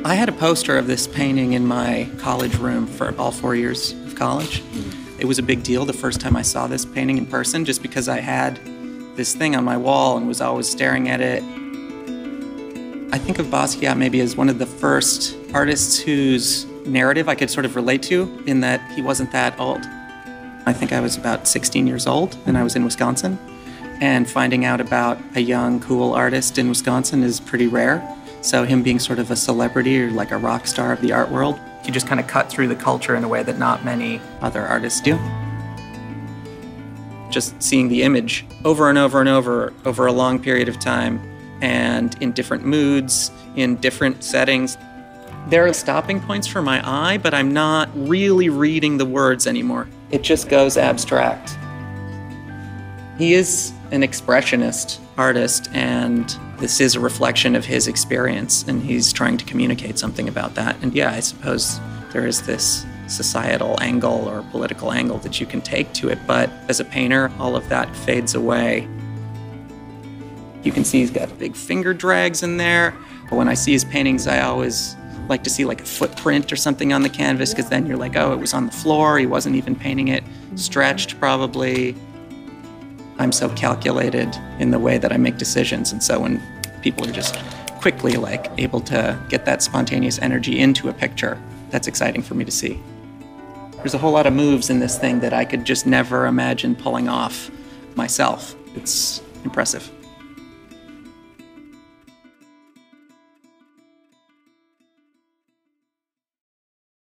I had a poster of this painting in my college room for all 4 years of college. It was a big deal the first time I saw this painting in person, just because I had this thing on my wall and was always staring at it. I think of Basquiat maybe as one of the first artists whose narrative I could sort of relate to, in that he wasn't that old. I think I was about 16 years old, and I was in Wisconsin. And finding out about a young, cool artist in Wisconsin is pretty rare. So him being sort of a celebrity or like a rock star of the art world, he just kind of cut through the culture in a way that not many other artists do. Just seeing the image over and over and over a long period of time, and in different moods, in different settings. There are stopping points for my eye, but I'm not really reading the words anymore. It just goes abstract. He is an expressionist artist, and this is a reflection of his experience, and he's trying to communicate something about that. And yeah, I suppose there is this societal angle or political angle that you can take to it, but as a painter, all of that fades away. You can see he's got big finger drags in there. But when I see his paintings, I always like to see like a footprint or something on the canvas, because then you're like, oh, it was on the floor, he wasn't even painting it, stretched probably. I'm so calculated in the way that I make decisions, and so when people are just quickly like able to get that spontaneous energy into a picture, that's exciting for me to see. There's a whole lot of moves in this thing that I could just never imagine pulling off myself. It's impressive.